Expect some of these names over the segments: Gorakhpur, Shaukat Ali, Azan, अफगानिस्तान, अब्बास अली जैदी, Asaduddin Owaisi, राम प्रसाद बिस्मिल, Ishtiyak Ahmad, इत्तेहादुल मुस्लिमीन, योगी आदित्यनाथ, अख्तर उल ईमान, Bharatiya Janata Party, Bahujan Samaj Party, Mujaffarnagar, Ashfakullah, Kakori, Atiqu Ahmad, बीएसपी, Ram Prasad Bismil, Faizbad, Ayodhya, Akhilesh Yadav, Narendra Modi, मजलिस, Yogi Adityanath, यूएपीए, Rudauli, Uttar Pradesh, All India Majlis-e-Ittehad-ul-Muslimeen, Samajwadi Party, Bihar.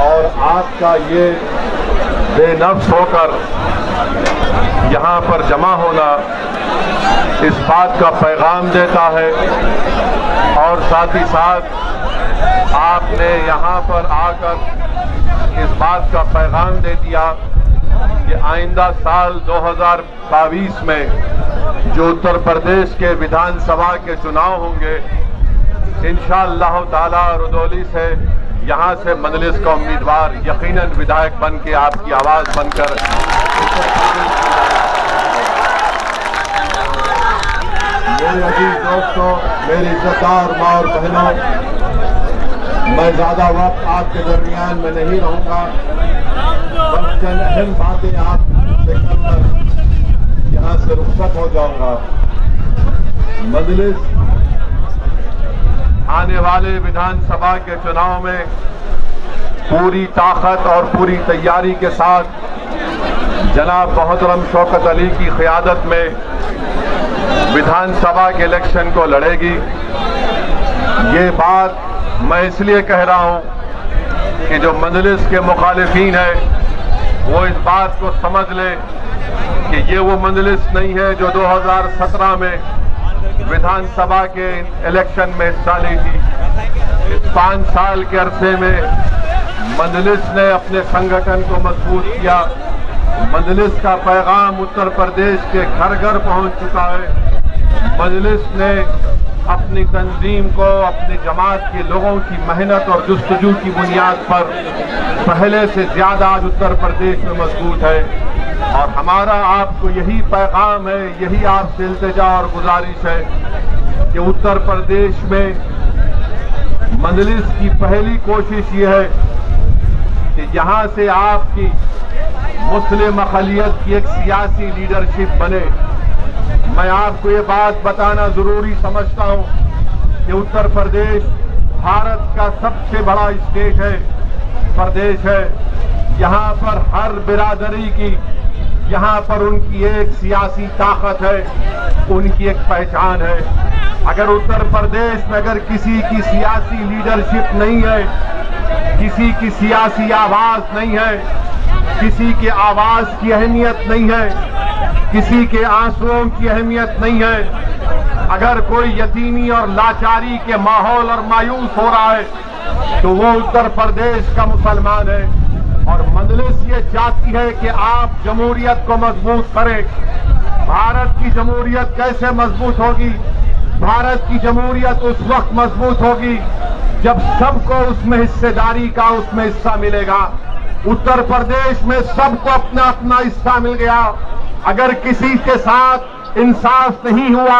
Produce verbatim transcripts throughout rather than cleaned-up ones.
और आज का ये बेनफ्स होकर यहाँ पर जमा होना इस बात का पैगाम देता है। और साथ ही साथ आपने यहाँ पर आकर इस बात का पैगाम दे दिया कि आइंदा साल दो हज़ार बाईस में जो उत्तर प्रदेश के विधानसभा के चुनाव होंगे, इंशाअल्लाह ताला रुदौली से, यहाँ से मजलिस का उम्मीदवार यकीनन विधायक बन के आपकी आवाज़ बनकर मेरे अजीज दोस्तों, मेरी इज्जतदार माँ और बहनों, मैं ज़्यादा वक्त आपके दरमियान में नहीं रहूँगा। बस चंद अहम बातें आपसे कहकर यहाँ से रुखसत हो जाऊँगा। मजलिस आने वाले विधानसभा के चुनाव में पूरी ताकत और पूरी तैयारी के साथ जनाब मोहतरम शौकत अली की क़ियादत में विधानसभा के इलेक्शन को लड़ेगी। ये बात मैं इसलिए कह रहा हूँ कि जो मजलिस के मुखालिफीन हैं वो इस बात को समझ लें कि ये वो मजलिस नहीं है जो दो हज़ार सत्रह में विधानसभा के इलेक्शन में हिस्सा ली थी। इस पाँच साल के अरसे में मजलिस ने अपने संगठन को मजबूत किया। मजलिस का पैगाम उत्तर प्रदेश के घर घर पहुंच चुका है। मजलिस ने अपनी तंजीम को अपनी जमात के लोगों की मेहनत और जस्तजू की बुनियाद पर पहले से ज़्यादा आज उत्तर प्रदेश में मजबूत है। और हमारा आपको यही पैगाम है, यही आपसे इल्तिजा और गुजारिश है कि उत्तर प्रदेश में मजलिस की पहली कोशिश ये है कि यहाँ से आपकी मुस्लिम अखलियत की एक सियासी लीडरशिप बने। मैं आपको ये बात बताना ज़रूरी समझता हूँ कि उत्तर प्रदेश भारत का सबसे बड़ा स्टेट है, प्रदेश है। यहाँ पर हर बिरादरी की, यहाँ पर उनकी एक सियासी ताकत है, उनकी एक पहचान है। अगर उत्तर प्रदेश में अगर किसी की सियासी लीडरशिप नहीं है, किसी की सियासी आवाज़ नहीं है, किसी के आवाज़ की अहमियत नहीं है, किसी के आंसुओं की अहमियत नहीं है, अगर कोई यतीमी और लाचारी के माहौल और मायूस हो रहा है तो वो उत्तर प्रदेश का मुसलमान है। और मजलिस ये चाहती है कि आप जमहूरियत को मजबूत करें। भारत की जमहूरियत कैसे मजबूत होगी? भारत की जमहूरियत उस वक्त मजबूत होगी जब सबको उसमें हिस्सेदारी का, उसमें हिस्सा मिलेगा। उत्तर प्रदेश में सबको अपना अपना हिस्सा मिल गया। अगर किसी के साथ इंसाफ नहीं हुआ,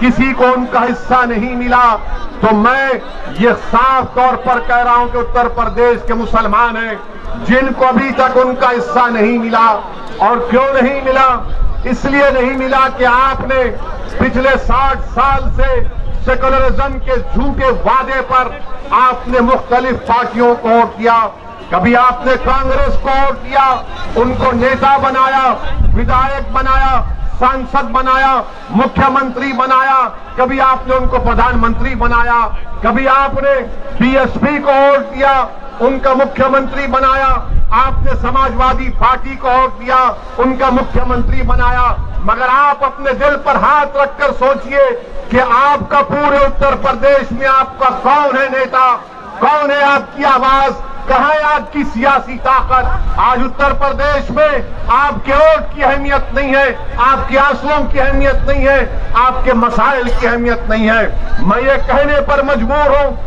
किसी को उनका हिस्सा नहीं मिला, तो मैं ये साफ तौर पर कह रहा हूं कि उत्तर प्रदेश के मुसलमान हैं जिनको अभी तक उनका हिस्सा नहीं मिला। और क्यों नहीं मिला? इसलिए नहीं मिला कि आपने पिछले साठ साल से सेकुलरिज्म के झूठे वादे पर आपने मुख्तलिफ पार्टियों को वोट दिया। कभी आपने कांग्रेस को वोट दिया, उनको नेता बनाया, विधायक बनाया, सांसद बनाया, मुख्यमंत्री बनाया, कभी आपने उनको प्रधानमंत्री बनाया, कभी आपने बीएसपी को वोट दिया, उनका मुख्यमंत्री बनाया, आपने समाजवादी पार्टी को वोट दिया, उनका मुख्यमंत्री बनाया। मगर आप अपने दिल पर हाथ रखकर सोचिए कि आपका पूरे उत्तर प्रदेश में आपका कौन है नेता, कौन है आपकी आवाज, कहाँ है आपकी सियासी ताकत? आज उत्तर प्रदेश में आपके वोट की अहमियत नहीं है, आपके आंसुओं की अहमियत नहीं है, आपके मसाइल की अहमियत नहीं है। मैं ये कहने पर मजबूर हूँ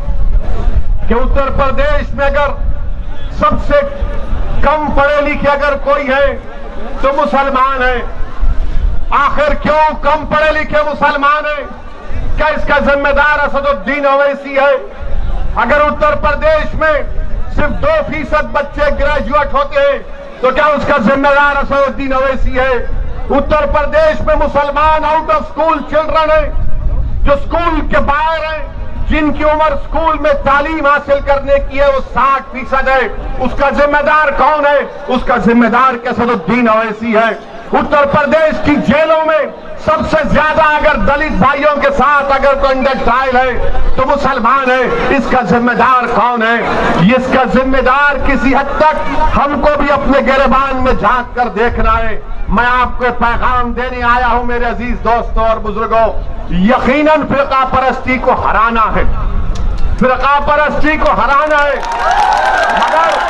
कि उत्तर प्रदेश में अगर सबसे कम पढ़े लिखे अगर कोई है तो मुसलमान है। आखिर क्यों कम पढ़े लिखे मुसलमान है? क्या इसका जिम्मेदार असदुद्दीन ओवैसी है? अगर उत्तर प्रदेश में सिर्फ दो फीसद बच्चे ग्रेजुएट होते हैं तो क्या उसका जिम्मेदार असदुद्दीन ओवैसी है? उत्तर प्रदेश में मुसलमान आउट ऑफ स्कूल चिल्ड्रन है, जो स्कूल के बाहर है, जिनकी उम्र स्कूल में तालीम हासिल करने की है, वो साठ फीसद है। उसका जिम्मेदार कौन है? उसका जिम्मेदार असदुद्दीन ओवैसी है। उत्तर प्रदेश की जेलों में सबसे ज्यादा अगर दलित भाइयों के साथ अगर कोई इंडस्ट्राइल है तो मुसलमान है। इसका जिम्मेदार कौन है? इसका जिम्मेदार किसी हद तक हमको भी अपने गिरेबान में झांक कर देखना है। मैं आपको पैगाम देने आया हूं मेरे अजीज दोस्तों और बुजुर्गों, यकीनन फिरका परस्ती को हराना है, फिरका परस्ती को हराना है। मगर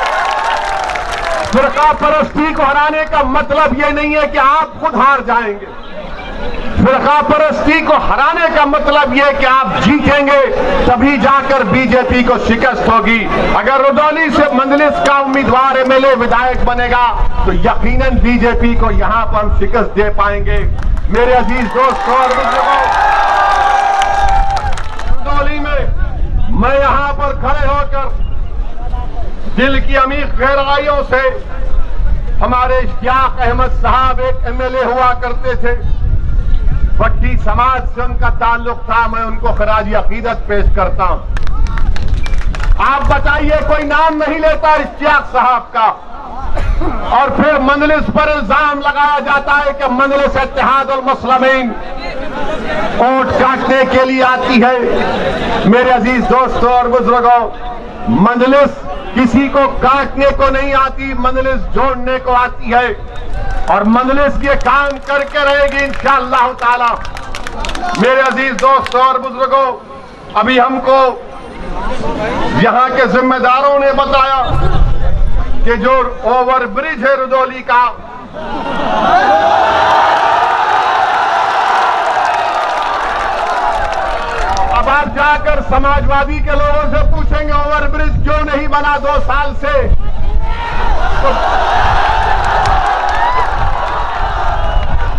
फिरका परस्ती को हराने का मतलब ये नहीं है कि आप खुद हार जाएंगे। फिरका परस्ती को हराने का मतलब ये है कि आप जीतेंगे, तभी जाकर बीजेपी को शिकस्त होगी। अगर रुदौली से मंजलिस का उम्मीदवार एमएलए विधायक बनेगा तो यकीनन बीजेपी को यहां पर हम शिकस्त दे पाएंगे। मेरे अजीज दोस्तों और बुजुर्गों, रुदौली में मैं यहां पर खड़े होकर दिल की अमीर गहराइयों से, हमारे इश्तियाक अहमद साहब एक एमएलए हुआ करते थे, भट्टी समाज से उनका ताल्लुक था, मैं उनको खराज अकीदत पेश करता हूं। आप बताइए कोई नाम नहीं लेता इश्तियाक साहब का, और फिर मंजलिस पर इल्जाम लगाया जाता है कि मंजलिस इत्तेहादुल मुस्लिमीन वोट काटने के लिए आती है। मेरे अजीज दोस्तों और बुजुर्गों, मंजलिस किसी को काटने को नहीं आती, मंजलिस जोड़ने को आती है, और मंजलिस ये काम करके रहेगी इंशाअल्लाह ताला। मेरे अजीज दोस्तों और बुजुर्गों, अभी हमको यहाँ के जिम्मेदारों ने बताया कि जो ओवर ब्रिज है रुदौली का, अब आप जाकर समाजवादी के लोगों से पूछेंगे ओवरब्रिज क्यों नहीं बना दो साल से, तो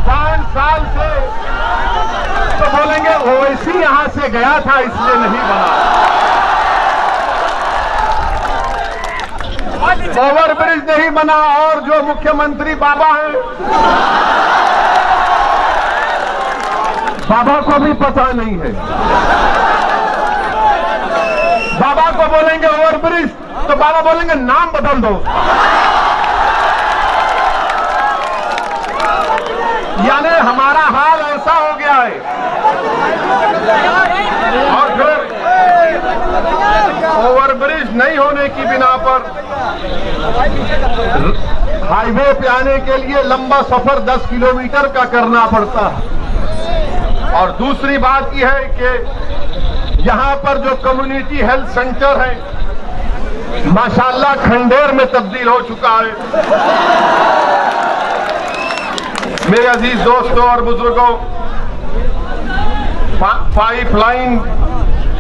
पांच साल से, तो बोलेंगे ओवैसी यहां से गया था इसलिए नहीं बना, ओवरब्रिज नहीं बना। और जो मुख्यमंत्री बाबा हैं, बाबा को भी पता नहीं है। बाबा को बोलेंगे ओवरब्रिज तो बाबा बोलेंगे नाम बदल दो। यानी हमारा हाल ऐसा हो गया है। और फिर ओवरब्रिज नहीं होने की बिना पर हाईवे पे आने के लिए लंबा सफर दस किलोमीटर का करना पड़ता है। और दूसरी बात यह है कि यहाँ पर जो कम्युनिटी हेल्थ सेंटर है माशाल्लाह खंडेर में तब्दील हो चुका है। मेरे अजीज दोस्तों और बुजुर्गों, पा, पाइपलाइन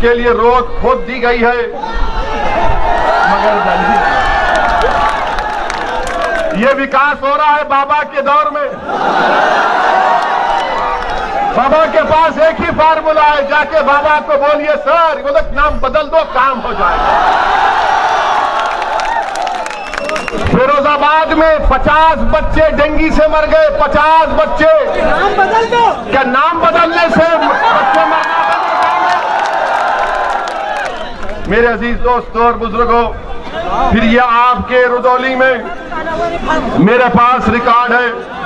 के लिए रोड खोद दी गई है, मगर ये विकास हो रहा है बाबा के दौर में। बाबा के पास एक ही फार्मूला है, जाके बाबा को बोलिए सर वो तक नाम बदल दो, काम हो जाएगा। फिरोजाबाद में पचास बच्चे डेंगू से मर गए, पचास बच्चे। नाम बदल दो, क्या नाम बदलने से बच्चे मरना बंद? मेरे अजीज दोस्तों और बुजुर्गों, फिर ये आपके रुदौली में मेरे पास रिकॉर्ड है,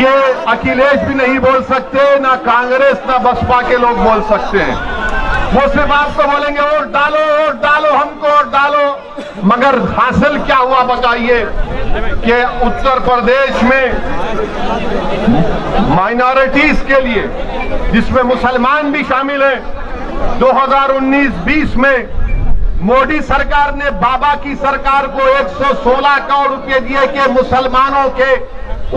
ये अखिलेश भी नहीं बोल सकते, ना कांग्रेस ना बसपा के लोग बोल सकते हैं। वो सिर्फ आपको बोलेंगे वोट डालो वोट डालो, हमको वोट डालो। मगर हासिल क्या हुआ बताइए कि उत्तर प्रदेश में माइनॉरिटीज के लिए, जिसमें मुसलमान भी शामिल हैं, दो हज़ार उन्नीस बीस में मोदी सरकार ने बाबा की सरकार को एक सौ सोलह करोड़ रुपए दिए कि मुसलमानों के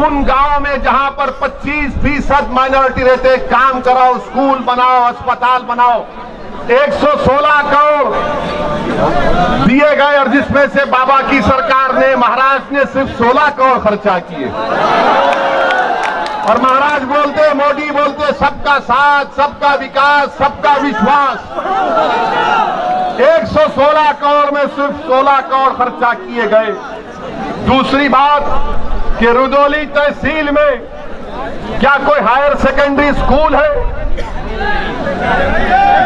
उन गांवों में जहां पर पच्चीस फीसद माइनॉरिटी रहते, काम कराओ, स्कूल बनाओ, अस्पताल बनाओ। एक सौ सोलह करोड़ दिए गए, और जिसमें से बाबा की सरकार ने, महाराज ने सिर्फ सोलह करोड़ खर्चा किए। और महाराज बोलते, मोदी बोलते सबका साथ, सबका विकास, सबका विश्वास। एक सौ सोलह करोड़ में सिर्फ सोलह करोड़ खर्चा किए गए। दूसरी बात कि रुदौली तहसील में क्या कोई हायर सेकेंडरी स्कूल है?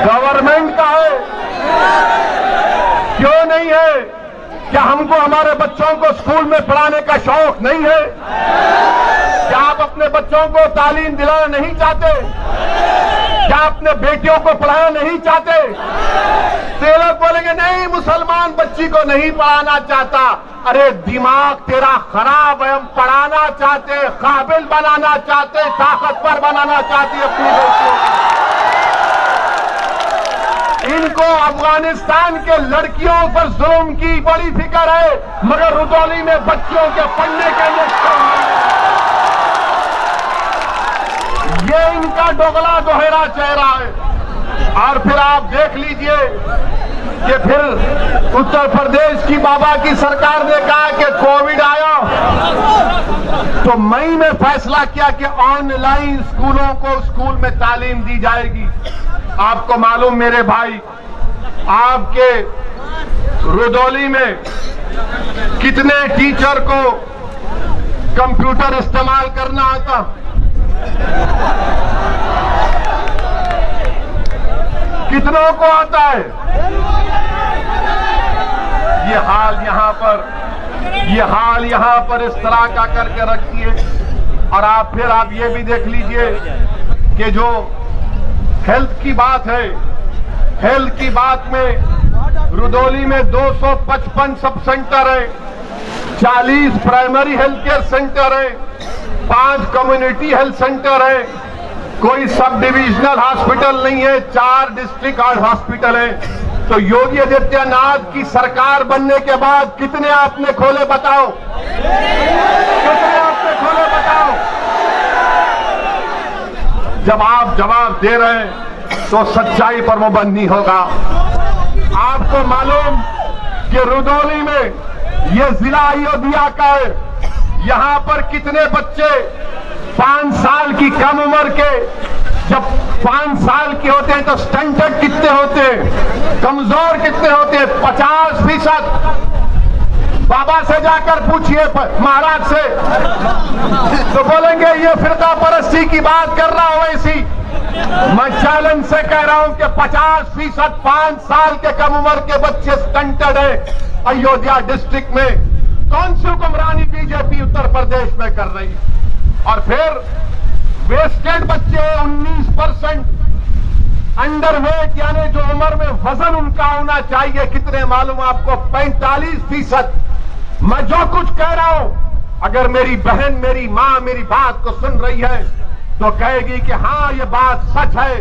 गवर्नमेंट का है, क्यों नहीं है? क्या क्या हमको हमारे बच्चों को स्कूल में पढ़ाने का शौक नहीं है? क्या आप अपने बच्चों को तालीम दिलाना नहीं चाहते? क्या अपने बेटियों को पढ़ाना नहीं चाहते? ते लोग बोलेंगे नहीं, मुसलमान बच्ची को नहीं पढ़ाना चाहता। अरे दिमाग तेरा खराब है, हम पढ़ाना चाहते, काबिल बनाना चाहते, ताकतवर बनाना चाहते अपनी बेटियों। इनको अफगानिस्तान के लड़कियों पर जुल्म की बड़ी फिक्र है, मगर रुदौली में बच्चियों के पढ़ने के लिए ये इनका डोगला दोहरा चेहरा है। और फिर आप देख लीजिए कि फिर उत्तर प्रदेश की बाबा की सरकार ने कहा कि कोविड आया तो मई में फैसला किया कि ऑनलाइन स्कूलों को स्कूल में तालीम दी जाएगी। आपको मालूम मेरे भाई, आपके रुदौली में कितने टीचर को कंप्यूटर इस्तेमाल करना आता? कितनों को आता है? ये हाल यहाँ पर, ये हाल यहाँ पर इस तरह का करके रखती है। और आप फिर आप ये भी देख लीजिए कि जो हेल्थ की बात है, हेल्थ की बात में रुदौली में दो सौ पचपन सब सेंटर है, चालीस प्राइमरी हेल्थ केयर सेंटर है, पांच कम्युनिटी हेल्थ सेंटर है, कोई सब डिविजनल हॉस्पिटल नहीं है, चार डिस्ट्रिक्ट हॉस्पिटल है। तो योगी आदित्यनाथ की सरकार बनने के बाद कितने आपने खोले बताओ, कितने आपने खोले बताओ? जब आप जवाब दे रहे हैं तो सच्चाई पर मुबनी होगा। आपको मालूम कि रुदौली में ये जिला अयोध्या का है, यहाँ पर कितने बच्चे पांच साल की कम उम्र के, जब पांच साल के होते हैं तो स्टंटेड कितने होते हैं, कमजोर कितने होते हैं? पचास फीसद। बाबा से जाकर पूछिए, महाराज से, तो बोलेंगे ये फिरका परस्ती की बात कर रहा हूं। इसी मैं चैलेंज से कह रहा हूं कि पचास फीसद पांच साल के कम उम्र के बच्चे स्टंटेड है अयोध्या डिस्ट्रिक्ट में। कौन सी हुक्मरानी बीजेपी उत्तर प्रदेश में कर रही है? और फिर वेस्टेड बच्चे उन्नीस परसेंट, अंडरवेट यानी जो उम्र में वजन उनका होना चाहिए कितने मालूम आपको? पैंतालीस फीसद। मैं जो कुछ कह रहा हूं, अगर मेरी बहन, मेरी माँ मेरी बात को सुन रही है तो कहेगी कि हाँ ये बात सच है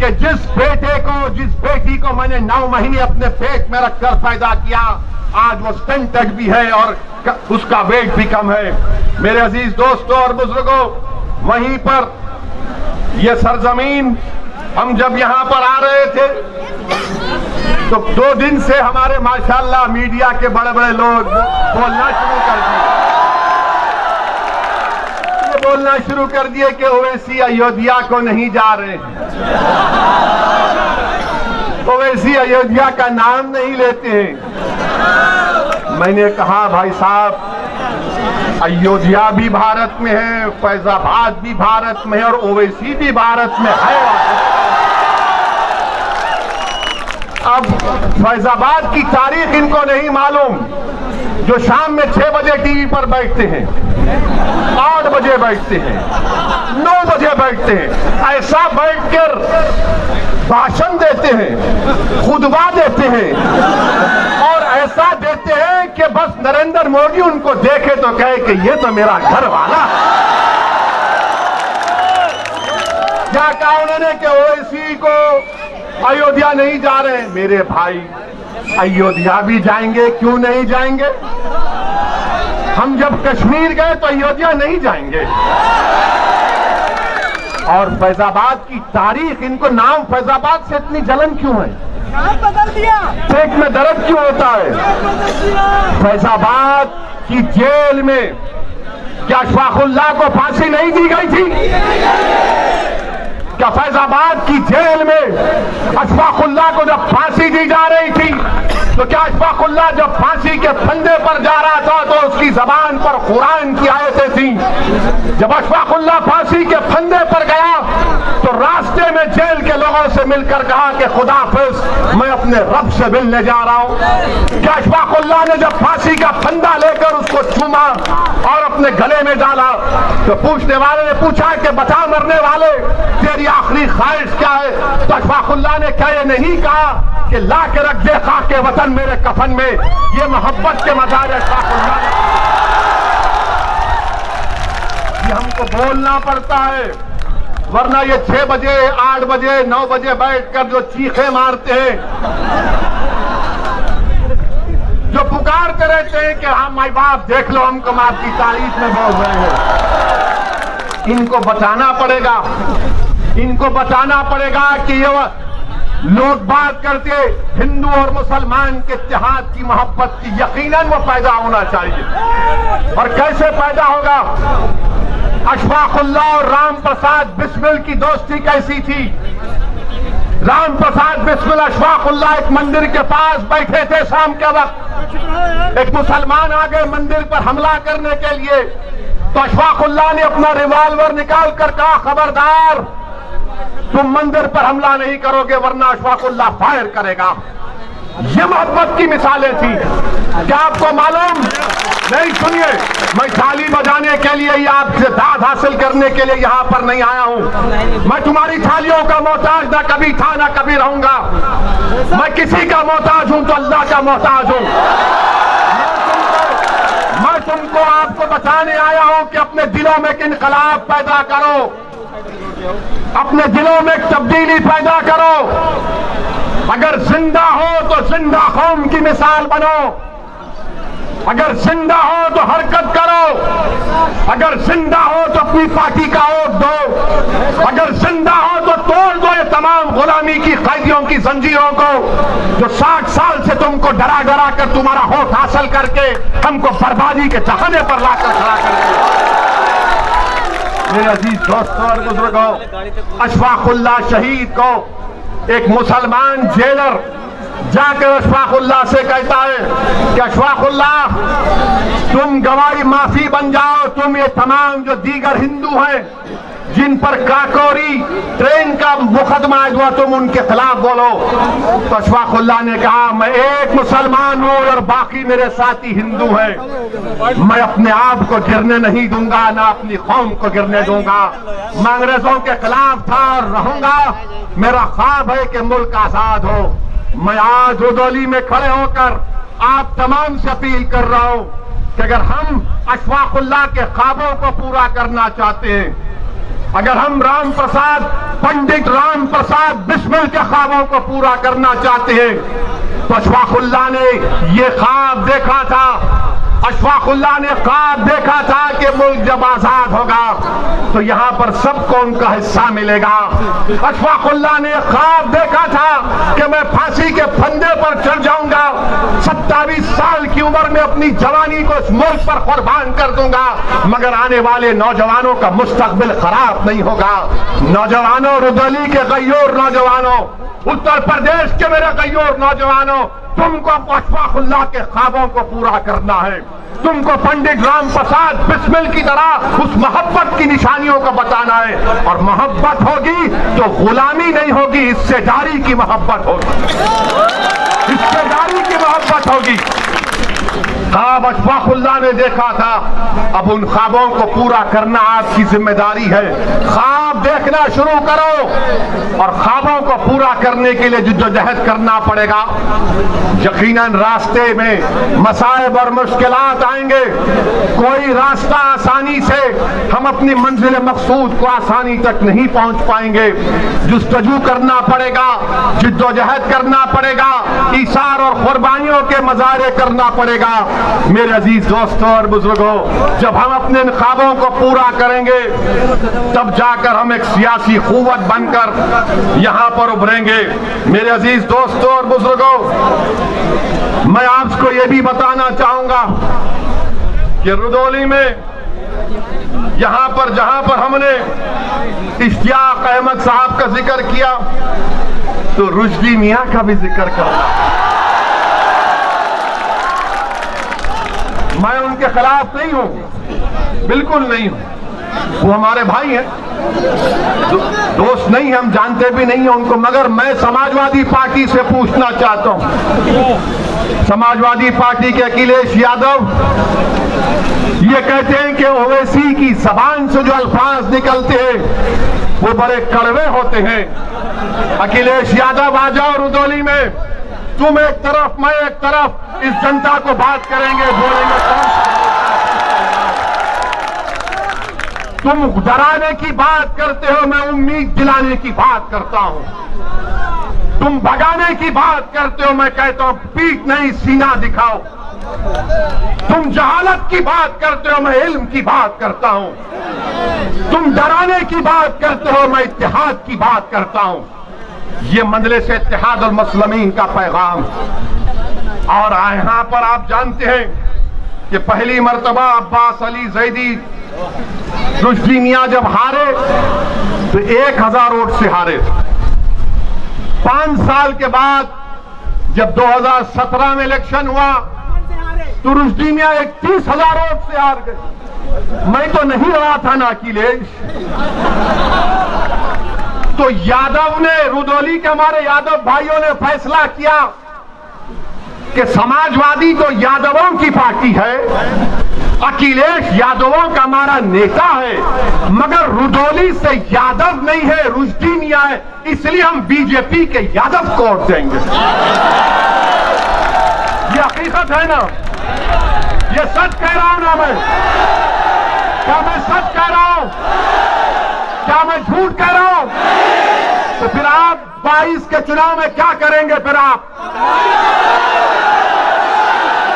कि जिस बेटे को, जिस बेटी को मैंने नौ महीने अपने पेट में रखकर पैदा किया, आज वो स्टंटेड भी है और उसका वेट भी कम है। मेरे अजीज दोस्तों और बुजुर्गों, वहीं पर यह सरजमीन, हम जब यहाँ पर आ रहे थे तो दो दिन से हमारे माशाल्लाह मीडिया के बड़े बड़े लोग बोलना शुरू कर दिए, ये बोलना शुरू कर दिए कि ओवैसी अयोध्या को नहीं जा रहे, ओवैसी अयोध्या का नाम नहीं लेते हैं। मैंने कहा भाई साहब, अयोध्या भी भारत में है, फैजाबाद भी भारत में है और ओवैसी भी भारत में है। अब फैजाबाद की तारीख इनको नहीं मालूम, जो शाम में छह बजे टीवी पर बैठते हैं, आठ बजे बैठते हैं, नौ बजे बैठते हैं, ऐसा बैठकर भाषण देते हैं, खुतबा देते हैं और ऐसा देते हैं कि बस नरेंद्र मोदी उनको देखे तो कहे कि ये तो मेरा घर वाला है। क्या कहा उन्होंने कि ओवैसी को अयोध्या नहीं जा रहे? मेरे भाई, अयोध्या भी जाएंगे, क्यों नहीं जाएंगे? हम जब कश्मीर गए तो अयोध्या नहीं जाएंगे। और फैजाबाद की तारीख, इनको नाम फैजाबाद से इतनी जलन क्यों है? बदल दिया, पेट में दर्द क्यों होता है? फैजाबाद की जेल में क्या अशफाकुल्लाह को फांसी नहीं दी गई थी? क्या फैजाबाद की जेल में अशफाकुल्लाह को जब फांसी दी जा रही थी तो क्या अशफाकुल्लाह जब फांसी के फंदे पर जा रहा था तो उसकी जबान पर कुरान की आयतें थी? जब अशफाकुल्लाह फांसी के फंदे पर गया तो रास्ते में जेल के लोगों लोगों से मिलकर कहा कि खुदाफिज, मैं अपने रब से मिलने जा रहा हूं। क्या अशफाकुल्लाह ने जब फांसी का फंदा लेकर उसको चूमा और अपने गले में डाला तो पूछने वाले ने पूछा कि बता मरने वाले, तेरी आखिरी ख्वाहिश क्या है? तो अशफाकुल्लाह ने क्या ये नहीं कहा कि ला के रख दे खाके वतन मेरे कफन में, ये मोहब्बत के मजार है अशफाकुल्लाह ने। ये हमको बोलना पड़ता है, वरना ये छह बजे आठ बजे नौ बजे बैठकर जो चीखे मारते हैं, जो पुकारते रहते हैं कि हाँ माई बाप देख लो हमको आपकी तारीफ में बोल रहे हैं, इनको बताना पड़ेगा, इनको बताना पड़ेगा कि ये लोग बात करते हिंदू और मुसलमान के इत्तेहाद की मोहब्बत की, यकीनन वो पैदा होना चाहिए। और कैसे पैदा होगा? अशफाकुल्लाह और राम प्रसाद बिस्मिल की दोस्ती कैसी थी? राम प्रसाद बिस्मिल अशफाकुल्लाह एक मंदिर के पास बैठे थे शाम के वक्त, एक मुसलमान आ गए मंदिर पर हमला करने के लिए, तो अशफाकुल्लाह ने अपना रिवाल्वर निकाल कर कहा खबरदार, तुम मंदिर पर हमला नहीं करोगे वरना अशफाकुल्लाह फायर करेगा। ये मोहब्बत की मिसालें थी। क्या आपको मालूम नहीं? सुनिए, मैं थाली बजाने के लिए या आपसे दाद हासिल करने के लिए यहाँ पर नहीं आया हूँ। मैं तुम्हारी थालियों का मोहताज ना कभी था ना कभी रहूंगा। मैं किसी का मोहताज हूँ तो अल्लाह का मोहताज हूँ। मैं तुमको आपको बताने आया हूँ कि अपने दिलों में एक इनकलाब पैदा करो, अपने दिलों में एक तब्दीली पैदा करो। अगर जिंदा हो तो जिंदा कौम की मिसाल बनो, अगर जिंदा हो तो हरकत करो, अगर जिंदा हो तो अपनी पार्टी का वोट दो, अगर जिंदा हो तो तोड़ दो ये तमाम गुलामी की कैदियों की जंजीरों को जो साठ साल से तुमको डरा डरा कर तुम्हारा होठ हासिल करके हमको बर्बादी के चहाने पर लाकर खड़ा करके। मेरे अजीज दोस्तों और बुजुर्गों, अशफाकुल्लाह शहीद को एक मुसलमान जेलर जाकर अशफाकुल्लाह से कहता है कि अशफाकुल्लाह तुम गवाही माफी बन जाओ, तुम ये तमाम जो दीगर हिंदू हैं जिन पर काकोरी ट्रेन का मुकदमा हुआ तुम उनके खिलाफ बोलो। तो अशफाकुल्लाह ने कहा मैं एक मुसलमान हूँ और बाकी मेरे साथी हिंदू हैं, मैं अपने आप को गिरने नहीं दूंगा ना अपनी कौम को गिरने दूंगा। मैं अंग्रेजों के खिलाफ था और रहूंगा, मेरा ख्वाब है कि मुल्क आजाद हो। मैं आज रुदौली में खड़े होकर आप तमाम से अपील कर रहा हूँ कि अगर हम अशफाकुल्लाह के ख्वाबों को पूरा करना चाहते हैं, अगर हम राम प्रसाद पंडित राम प्रसाद बिस्मिल के ख्वाबों को पूरा करना चाहते हैं, तो अशफाकुल्लाह ने ये ख्वाब देखा था। अशफाकुल्लाह ने ख्वाब देखा था कि मुल्क जब आजाद होगा तो यहाँ पर सबको उनका हिस्सा मिलेगा। अशफाकुल्लाह ने ख्वाब देखा था कि मैं फांसी के फंदे पर चढ़ जाऊंगा, सत्ताईस साल की उम्र में अपनी जवानी को इस मुल्क पर कुर्बान कर दूंगा, मगर आने वाले नौजवानों का मुस्तकबिल खराब नहीं होगा। नौजवानों, रुदौली के गैयूर नौजवानों, उत्तर प्रदेश के मेरे गैयूर नौजवानों, तुमको अशफाकुल्लाह के ख्वाबों को पूरा करना है। तुमको पंडित राम प्रसाद बिस्मिल की तरह उस मोहब्बत की निशानियों को बताना है, और मोहब्बत होगी तो गुलामी नहीं होगी, हिस्सेदारी की मोहब्बत होगी, हिस्सेदारी की मोहब्बत होगी। ख्वाब अशफाकुल्लाह ने देखा था, अब उन ख्वाबों को पूरा करना आपकी जिम्मेदारी है। ख्वाब देखना शुरू करो और ख्वाबों को पूरा करने के लिए जुद्दोजहद करना पड़ेगा। यकीनन रास्ते में मसाइब और मुश्किलात आएंगे, कोई रास्ता आसानी से हम अपनी मंजिल मकसूद को आसानी तक नहीं पहुंच पाएंगे। जुस्तजू करना पड़ेगा, जुद्दोजहद करना पड़ेगा, ईसार और कुर्बानियों के मजारे करना पड़ेगा। मेरे अजीज दोस्तों और बुजुर्गों, जब हम अपने इन ख्वाबों को पूरा करेंगे तब जाकर हम एक सियासी क़ुव्वत बनकर यहाँ पर उभरेंगे। मेरे अजीज दोस्तों और बुजुर्गों, मैं आपको ये भी बताना चाहूंगा कि रुदौली में यहाँ पर जहाँ पर हमने इश्तियाक अहमद साहब का जिक्र किया तो रुश्दी मियाँ का भी जिक्र करा। मैं उनके खिलाफ नहीं हूं, बिल्कुल नहीं हूं, वो हमारे भाई हैं, दो, दोस्त नहीं है, हम जानते भी नहीं है उनको, मगर मैं समाजवादी पार्टी से पूछना चाहता हूं, समाजवादी पार्टी के अखिलेश यादव ये कहते हैं कि ओवैसी की जबान से जो अल्फाज निकलते हैं वो बड़े कड़वे होते हैं। अखिलेश यादव आ जाओ रुदौली में, तुम एक तरफ मैं एक तरफ, इस जनता को बात करेंगे, बोलेंगे तुम डराने की बात करते हो, मैं उम्मीद दिलाने की बात करता हूं। तुम भगाने की बात करते हो, मैं कहता हूं पीठ नहीं सीना दिखाओ। तुम जहालत की बात करते हो, मैं इल्म की बात करता हूं। तुम डराने की बात करते हो, मैं इत्तेहाद की बात करता हूं। ये मजलिस इत्तेहादुल मुस्लिमीन का पैगाम। और यहां पर आप जानते हैं कि पहली मरतबा अब्बास अली जैदी रुश्दी मियां जब हारे तो एक हजार वोट से हारे। पांच साल के बाद जब दो हजार सत्रह में इलेक्शन हुआ तो रुश्दी मियां एक तीस हजार वोट से हार गए। मैं तो नहीं रहा था ना अखिलेश, तो यादव ने, रुदौली के हमारे यादव भाइयों ने फैसला किया कि समाजवादी तो यादवों की पार्टी है, अखिलेश यादवों का हमारा नेता है, मगर रुदौली से यादव नहीं है, रुश्दी मियां है, इसलिए हम बीजेपी के यादव को वोट देंगे। ये हकीकत है ना, ये सच कह रहा हूं ना मैं? क्या मैं सच कह रहा हूं? क्या मैं झूठ कह रहा हूं? तो फिर आप बाईस के चुनाव में क्या करेंगे? फिर आप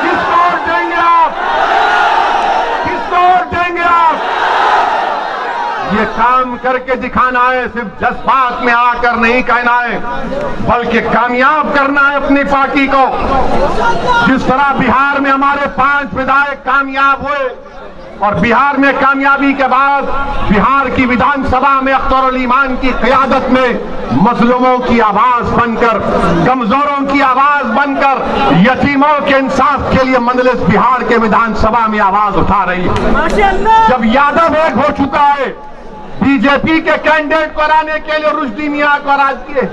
किसको वोट देंगे? आप किसको वोट देंगे? आप ये काम करके दिखाना है, सिर्फ जज्बात में आकर नहीं कहना है, बल्कि कामयाब करना है अपनी पार्टी को। जिस तरह बिहार में हमारे पांच विधायक कामयाब हुए और बिहार में कामयाबी के बाद बिहार की विधानसभा में अख्तर उल ईमान की क़यादत में मजलूमों की आवाज बनकर, कमजोरों की आवाज बनकर, यतीमों के इंसाफ के लिए मजलिस बिहार के विधानसभा में आवाज उठा रही है। जब यादव एक हो चुका है, बीजेपी के कैंडिडेट कराने के लिए रुश्दी मियां को राज किए।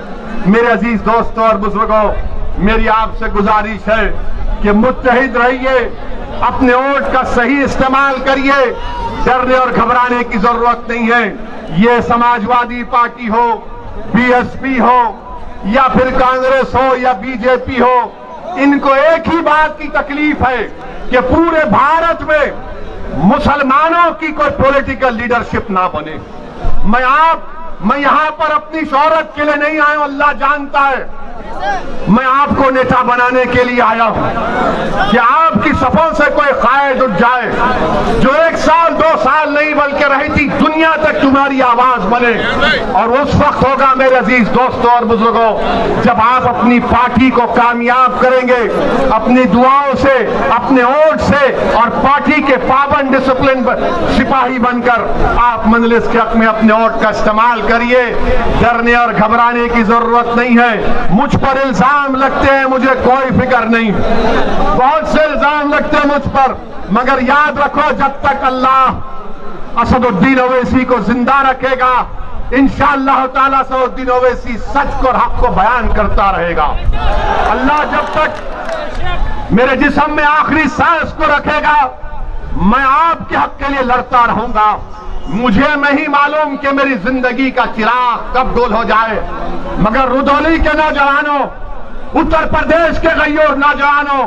मेरे अजीज दोस्तों और बुजुर्गों, मेरी आपसे गुजारिश है कि मुत्तहिद रहिए, अपने वोट का सही इस्तेमाल करिए, डरने और घबराने की जरूरत नहीं है। ये समाजवादी पार्टी हो, बीएसपी हो, या फिर कांग्रेस हो, या बीजेपी हो, इनको एक ही बात की तकलीफ है कि पूरे भारत में मुसलमानों की कोई पॉलिटिकल लीडरशिप ना बने। मैं आप मैं यहां पर अपनी शोहरत के लिए नहीं आया हूं, अल्लाह जानता है, मैं आपको नेता बनाने के लिए आया हूं कि आपकी सफों से कोई कायद उठ जाए, जो एक साल दो साल नहीं बल्कि रहती दुनिया तक तुम्हारी आवाज बने। और उस वक्त होगा मेरे अजीज दोस्तों और बुजुर्गों, जब आप अपनी पार्टी को कामयाब करेंगे, अपनी दुआओं से, अपने वोट से, और पार्टी के पाबंद डिसिप्लिन सिपाही बनकर आप मजलिस के हक में अपने वोट का इस्तेमाल करिए। डरने और घबराने की जरूरत नहीं है। मुझ पर इल्जाम लगते हैं, मुझे कोई फिक्र नहीं, बहुत से इल्जाम लगते हैं मुझ पर, मगर याद रखो, जब तक अल्लाह असदुद्दीन ओवैसी को जिंदा रखेगा, इंशाअल्लाह ताला असदुद्दीन ओवैसी सच को और हक को बयान करता रहेगा। अल्लाह जब तक मेरे जिस्म में आखिरी सांस को रखेगा, मैं आपके हक के लिए लड़ता रहूंगा। मुझे नहीं मालूम कि मेरी जिंदगी का चिराग कब गुल हो जाए, मगर रुदौली के नौजवानों, उत्तर प्रदेश के गैर नौजवानों,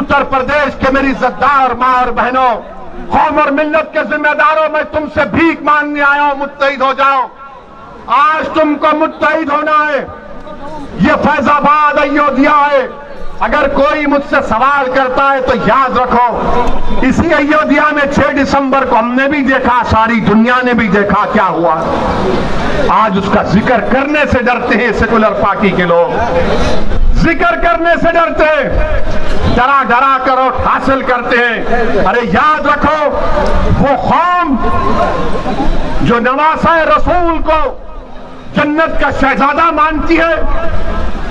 उत्तर प्रदेश के मेरी जद्दार मां और बहनों, कौम और मिल्लत के जिम्मेदारों, मैं तुमसे भीख मांगने आया हूं, मुत्तहिद हो जाओ। आज तुमको मुत्तहिद होना है। ये फैजाबाद अयोध्या है, अगर कोई मुझसे सवाल करता है तो याद रखो, इसी अयोध्या में छह दिसंबर को हमने भी देखा, सारी दुनिया ने भी देखा क्या हुआ। आज उसका जिक्र करने से डरते हैं सेकुलर पार्टी के लोग, जिक्र करने से डरते हैं, डरा डरा कर वोट हासिल करते हैं। अरे याद रखो, वो कौम जो नवासा रसूल को जन्नत का शहजादा मानती है,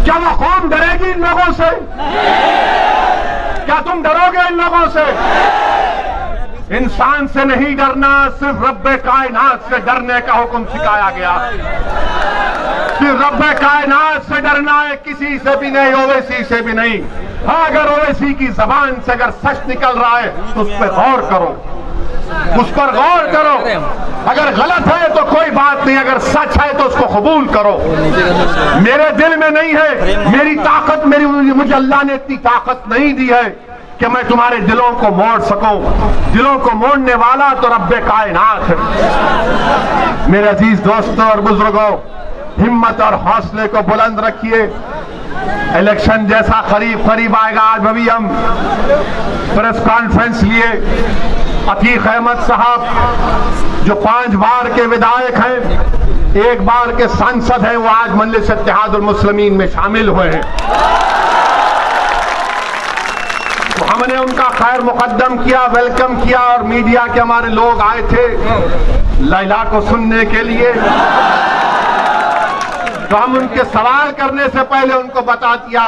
क्या वो कौम डरेगी इन लोगों से? क्या तुम डरोगे इन लोगों से? इंसान से नहीं डरना, सिर्फ रब्बे कायनात से डरने का हुक्म सिखाया गया। सिर्फ रब्बे कायनात से डरना है, किसी से भी नहीं, ओवैसी से भी नहीं। अगर ओवैसी की जबान से अगर सच निकल रहा है तो उस पर गौर करो, उस पर गौर करो। अगर गलत है तो कोई बात नहीं, अगर सच है तो उसको कबूल करो। मेरे दिल में नहीं है, मेरी ताकत, मेरी मुझे अल्लाह ने इतनी ताकत नहीं दी है कि मैं तुम्हारे दिलों को मोड़ सकूं। दिलों को मोड़ने वाला तो रब्बे कायनात है। मेरे अजीज दोस्तों और बुजुर्गों, हिम्मत और हौसले को बुलंद रखिए। इलेक्शन जैसा करीब करीब आएगा, आज भी हम प्रेस कॉन्फ्रेंस लिए। अतीक अहमद साहब जो पांच बार के विधायक हैं, एक बार के सांसद हैं, वो आज मजलिस इत्तेहादुल मुस्लिमीन में शामिल हुए हैं। तो हमने उनका खैर मुकदम किया, वेलकम किया, और मीडिया के हमारे लोग आए थे लैला को सुनने के लिए। तो हम उनके सवाल करने से पहले उनको बता दिया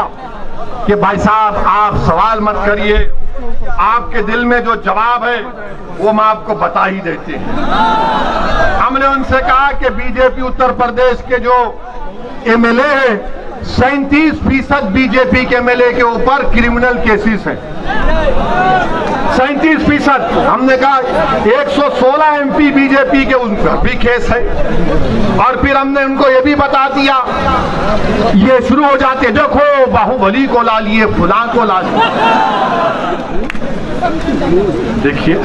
कि भाई साहब आप सवाल मत करिए, आपके दिल में जो जवाब है वो हम आपको बता ही देते हैं। हमने उनसे कहा कि बीजेपी उत्तर प्रदेश के जो एमएलए हैं, सैंतीस फीसद बीजेपी के एमएलए के ऊपर क्रिमिनल केसेस हैं, सैंतीस फीसद। हमने कहा एक सौ सोलह एमपी बीजेपी के उन पर भी केस है। और फिर हमने उनको ये भी बता दिया, ये शुरू हो जाते, देखो बाहुबली को ला लिए, फुला को ला लिए। देखिए,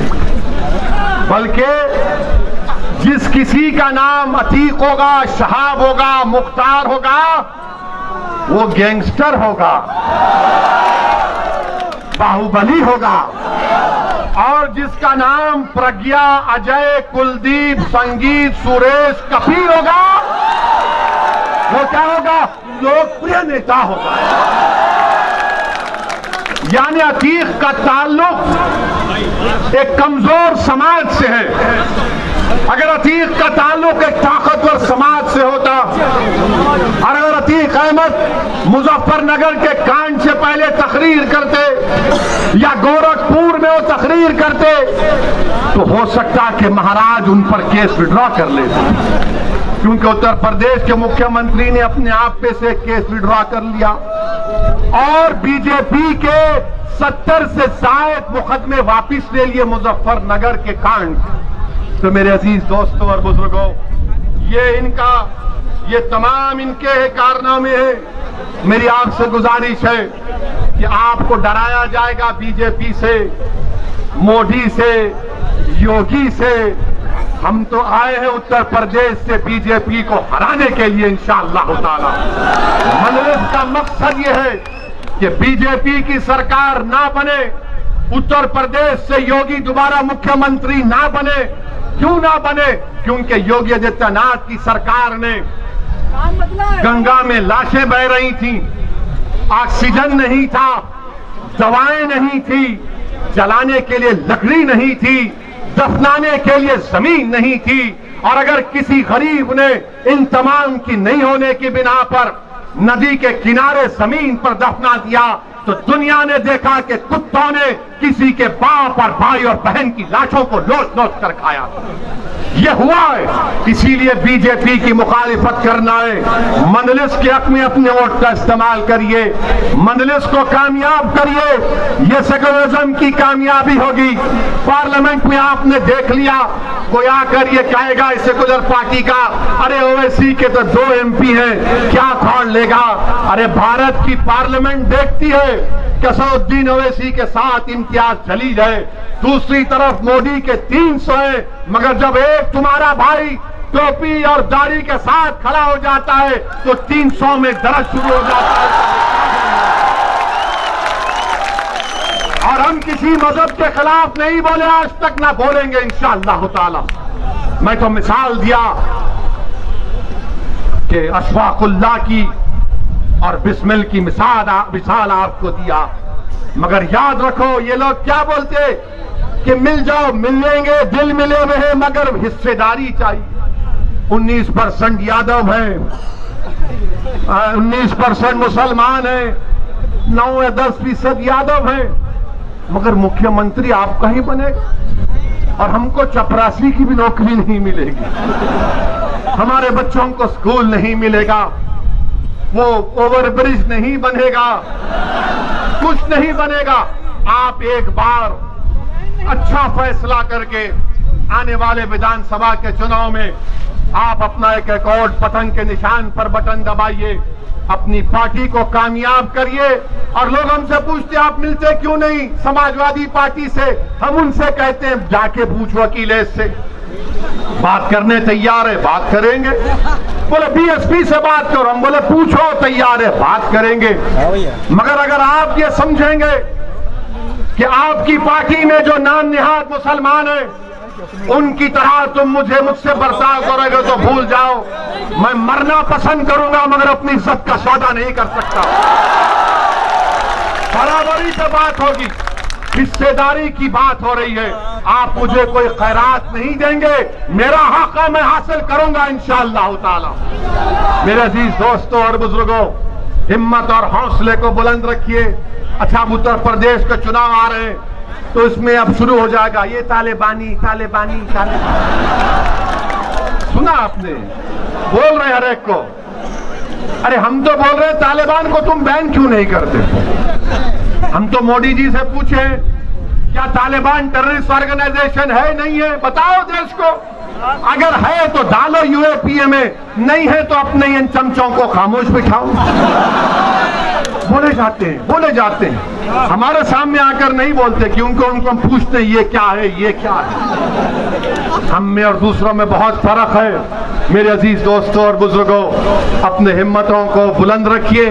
बल्कि जिस किसी का नाम अतीक होगा, शहाब होगा, मुख्तार होगा, वो गैंगस्टर होगा, बाहुबली होगा। और जिसका नाम प्रज्ञा, अजय, कुलदीप, संगीत, सुरेश, कपिल होगा, वो क्या होगा? लोकप्रिय नेता होगा। यानी अतीक का ताल्लुक एक कमजोर समाज से है। अगर अतीक का ताल्लुक एक ताकतवर समाज से होता, और अगर अतीक अहमद मुजफ्फरनगर के कांड से पहले तकरीर करते या गोरखपुर में वो तकरीर करते, तो हो सकता कि महाराज उन पर केस विड्रॉ कर लेते, क्योंकि उत्तर प्रदेश के मुख्यमंत्री ने अपने आप पे से केस विड्रॉ कर लिया। और बीजेपी के सत्तर से साठ मुकदमे वापस ले लिए मुजफ्फरनगर के कांड। तो मेरे अजीज दोस्तों और बुजुर्गों, ये इनका, ये तमाम इनके कारनामे हैं। मेरी आपसे गुजारिश है कि आपको डराया जाएगा बीजेपी से, मोदी से, योगी से। हम तो आए हैं उत्तर प्रदेश से बीजेपी को हराने के लिए, इंशाअल्लाह ताला। मजलिस का मकसद ये है कि बीजेपी की सरकार ना बने, उत्तर प्रदेश से योगी दोबारा मुख्यमंत्री ना बने। क्यों ना बने? क्योंकि योगी आदित्यनाथ की सरकार ने, गंगा में लाशें बह रही थीं, ऑक्सीजन नहीं था, दवाएं नहीं थी, जलाने के लिए लकड़ी नहीं थी, दफनाने के लिए जमीन नहीं थी। और अगर किसी गरीब ने इन तमाम की नहीं होने की बिना पर नदी के किनारे जमीन पर दफना दिया, तो दुनिया ने देखा कि कुत्तों ने किसी के बाप और भाई और बहन की लाशों को लोच लोच कर खाया। ये हुआ है। इसीलिए बीजेपी की मुखालिफत करना है। मजलिस के हक में अपने वोट का इस्तेमाल करिए, मजलिस को कामयाब करिए, ये सेकुलरिज्म की कामयाबी होगी। पार्लियामेंट में आपने देख लिया, कोई आकर ये कहेगा सेकुलर पार्टी का, अरे ओवैसी के तो दो एमपी हैं, क्या खौल लेगा? अरे भारत की पार्लियामेंट देखती है कि असदुद्दीन ओवैसी के साथ इम्तियाज जलील है, दूसरी तरफ मोदी के तीन सौ है, मगर जब एक तुम्हारा भाई टोपी और दाढ़ी के साथ खड़ा हो जाता है तो तीन सौ में दर्द शुरू हो जाता है। और हम किसी मजहब के खिलाफ नहीं बोले, आज तक ना बोलेंगे इंशाअल्लाह ताला। मैं तो मिसाल दिया कि अशफाकुल्लाह की और बिस्मिल की मिसाल मिसाल आपको दिया, मगर याद रखो ये लोग क्या बोलते कि मिल जाओ, मिलेंगे, दिल मिले हुए हैं, मगर हिस्सेदारी चाहिए। उन्नीस परसेंट यादव है, उन्नीस परसेंट मुसलमान है, नौ या दस फीसद यादव है, मगर मुख्यमंत्री आपका ही बनेगा। और हमको चपरासी की भी नौकरी नहीं मिलेगी, हमारे बच्चों को स्कूल नहीं मिलेगा, वो ओवरब्रिज नहीं बनेगा, कुछ नहीं बनेगा। आप एक बार अच्छा फैसला करके आने वाले विधानसभा के चुनाव में आप अपना एक रिकॉर्ड पतंग के निशान पर बटन दबाइए, अपनी पार्टी को कामयाब करिए। और लोग हमसे पूछते आप मिलते क्यों नहीं समाजवादी पार्टी से, हम उनसे कहते हैं जाके पूछो अखिलेश से, बात करने तैयार है बात करेंगे। बोले बीएसपी से बात करो, हम बोले पूछो तैयार है बात करेंगे। मगर अगर आप ये समझेंगे कि आपकी पार्टी में जो नाम निहाद मुसलमान है उनकी तरह तुम मुझे मुझसे बर्ताव करोगे तो भूल जाओ, मैं मरना पसंद करूंगा मगर अपनी इज्जत का सौदा नहीं कर सकता। बराबरी से बात होगी, हिस्सेदारी की बात हो रही है। आप मुझे कोई खैरात नहीं देंगे, मेरा हक है मैं हासिल करूंगा इंशाअल्लाह ताला। मेरे अजीज दोस्तों और बुजुर्गों, हिम्मत और हौसले को बुलंद रखिए। अच्छा, उत्तर प्रदेश के चुनाव आ रहे हैं तो इसमें अब शुरू हो जाएगा ये तालिबानी तालिबानी तालिबानी, सुना आपने? बोल रहे हर एक को। अरे हम तो बोल रहे तालिबान को तुम बैन क्यों नहीं करते? हम तो मोदी जी से पूछे क्या तालिबान टेररिस्ट ऑर्गेनाइजेशन है नहीं है, बताओ देश को। अगर है तो डालो यूएपीए में, नहीं है तो अपने इन चमचों को खामोश बिठाओ। बोले जाते हैं बोले जाते हैं हमारे सामने आकर नहीं बोलते, क्योंकि उनको हम पूछते ये क्या है ये क्या है। हम में और दूसरों में बहुत फर्क है। मेरे अजीज दोस्तों और बुजुर्गों, अपने हिम्मतों को बुलंद रखिए,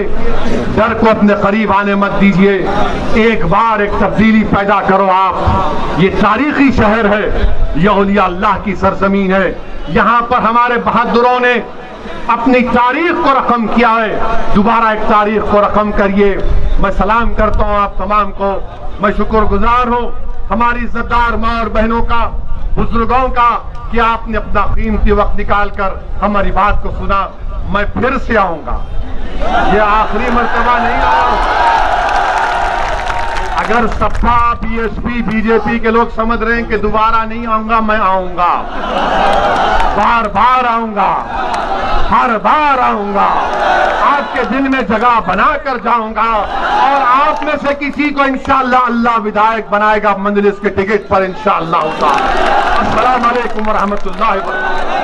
डर को अपने करीब आने मत दीजिए। एक बार एक तब्दीली पैदा करो आप। ये तारीखी शहर है, ये औलिया अल्लाह की सरजमीन है। यहाँ पर हमारे बहादुरों ने अपनी तारीख को रकम किया है, दोबारा एक तारीख को रकम करिए। मैं सलाम करता हूँ आप तमाम को, मैं शुक्रगुजार हूँ हमारी इज्जतदार माँ और बहनों का, बुजुर्गों का, कि आपने अपना कीमती वक्त निकालकर हमारी बात को सुना। मैं फिर से आऊंगा, ये आखिरी मरतबा नहीं आया। अगर सपा बीएसपी बीजेपी के लोग समझ रहे हैं कि दोबारा नहीं आऊंगा, मैं आऊंगा, बार बार आऊंगा, हर बार आऊंगा, आपके दिल में जगह बनाकर जाऊंगा। और आप में से किसी को इंशाअल्लाह अल्लाह विधायक बनाएगा मजलिस के टिकट पर इंशाअल्लाह। अस्सलाम वालेकुम रहमतुल्लाह।